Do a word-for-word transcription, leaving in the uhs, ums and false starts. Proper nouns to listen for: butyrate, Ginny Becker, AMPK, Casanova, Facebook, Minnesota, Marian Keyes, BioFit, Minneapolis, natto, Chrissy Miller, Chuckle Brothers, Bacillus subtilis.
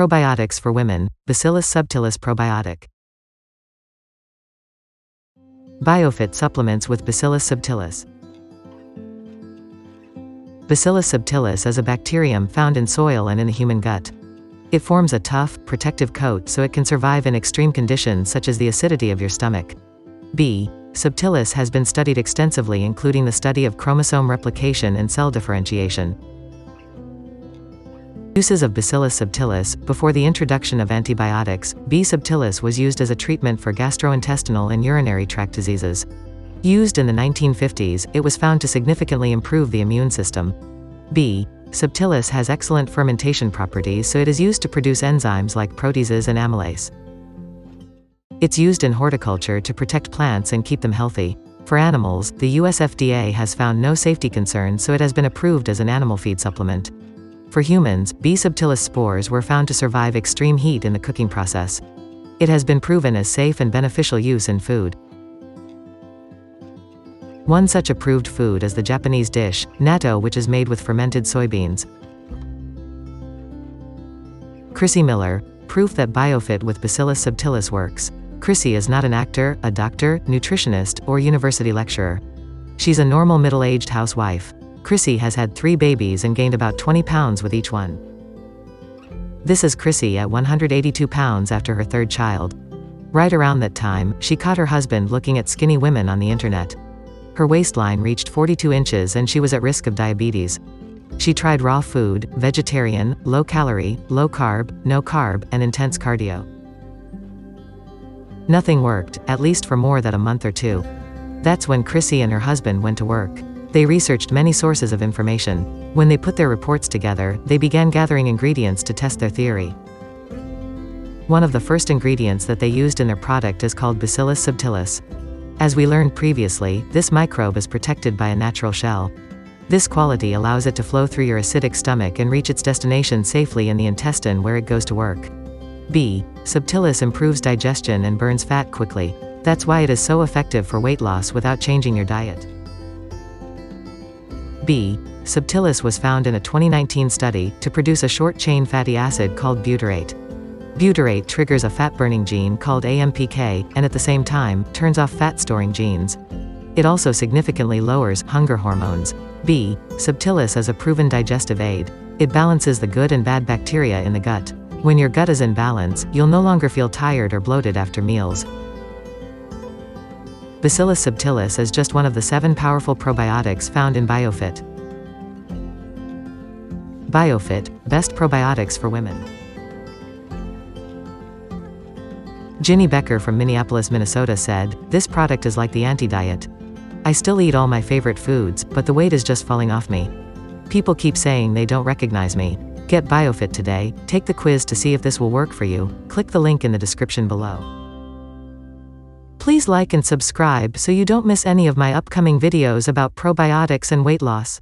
Probiotics for women, Bacillus subtilis probiotic. BioFit supplements with Bacillus subtilis. Bacillus subtilis is a bacterium found in soil and in the human gut. It forms a tough, protective coat so it can survive in extreme conditions such as the acidity of your stomach. B. subtilis has been studied extensively, including the study of chromosome replication and cell differentiation. Uses of Bacillus subtilis. Before the introduction of antibiotics, B. subtilis was used as a treatment for gastrointestinal and urinary tract diseases. Used in the nineteen fifties, it was found to significantly improve the immune system. B. subtilis has excellent fermentation properties, so it is used to produce enzymes like proteases and amylase. It's used in horticulture to protect plants and keep them healthy. For animals, the U S F D A has found no safety concerns, so it has been approved as an animal feed supplement. For humans, B. subtilis spores were found to survive extreme heat in the cooking process. It has been proven as safe and beneficial use in food. One such approved food is the Japanese dish, natto, which is made with fermented soybeans. Chrissy Miller, proof that BioFit with Bacillus subtilis works. Chrissy is not an actor, a doctor, nutritionist, or university lecturer. She's a normal middle-aged housewife. Chrissy has had three babies and gained about twenty pounds with each one. This is Chrissy at one hundred eighty-two pounds after her third child. Right around that time, she caught her husband looking at skinny women on the internet. Her waistline reached forty-two inches and she was at risk of diabetes. She tried raw food, vegetarian, low-calorie, low-carb, no-carb, and intense cardio. Nothing worked, at least for more than a month or two. That's when Chrissy and her husband went to work. They researched many sources of information. When they put their reports together, they began gathering ingredients to test their theory. One of the first ingredients that they used in their product is called Bacillus subtilis. As we learned previously, this microbe is protected by a natural shell. This quality allows it to flow through your acidic stomach and reach its destination safely in the intestine, where it goes to work. B. subtilis improves digestion and burns fat quickly. That's why it is so effective for weight loss without changing your diet. B. subtilis was found in a twenty nineteen study to produce a short-chain fatty acid called butyrate. Butyrate triggers a fat-burning gene called A M P K, and at the same time, turns off fat-storing genes. It also significantly lowers hunger hormones. B. subtilis is a proven digestive aid. It balances the good and bad bacteria in the gut. When your gut is in balance, you'll no longer feel tired or bloated after meals. Bacillus subtilis is just one of the seven powerful probiotics found in BioFit. BioFit, best probiotics for women. Ginny Becker from Minneapolis, Minnesota said, "This product is like the anti-diet. I still eat all my favorite foods, but the weight is just falling off me. People keep saying they don't recognize me. Get BioFit today, take the quiz to see if this will work for you, click the link in the description below. Please like and subscribe so you don't miss any of my upcoming videos about probiotics and weight loss."